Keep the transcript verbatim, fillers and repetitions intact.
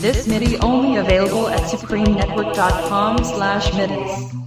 This MIDI only available at supremenetwork dot com slash midis.